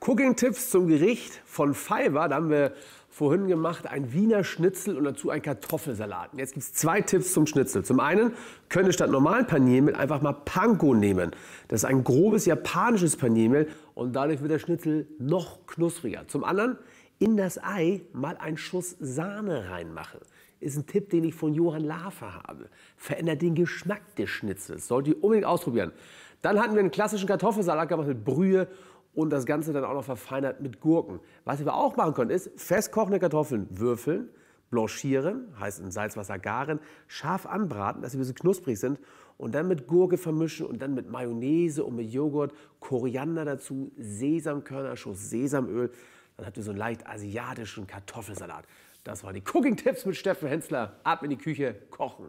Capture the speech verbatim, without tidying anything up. Cooking-Tipps zum Gericht von FIVA. Da haben wir vorhin gemacht ein Wiener Schnitzel und dazu ein Kartoffelsalat. Und jetzt gibt es zwei Tipps zum Schnitzel. Zum einen könnt ihr statt normalen Paniermehl einfach mal Panko nehmen. Das ist ein grobes japanisches Paniermehl und dadurch wird der Schnitzel noch knuspriger. Zum anderen in das Ei mal einen Schuss Sahne reinmachen. Ist ein Tipp, den ich von Johann Lafer habe. Verändert den Geschmack des Schnitzels. Solltet ihr unbedingt ausprobieren. Dann hatten wir einen klassischen Kartoffelsalat gemacht mit Brühe und das Ganze dann auch noch verfeinert mit Gurken. Was ihr auch machen könnt, ist festkochende Kartoffeln würfeln, blanchieren, heißt in Salzwasser garen, scharf anbraten, dass sie ein bisschen knusprig sind und dann mit Gurke vermischen und dann mit Mayonnaise und mit Joghurt, Koriander dazu, Sesamkörner, Schuss Sesamöl. Dann habt ihr so einen leicht asiatischen Kartoffelsalat. Das waren die Cooking-Tipps mit Steffen Henssler. Ab in die Küche, kochen!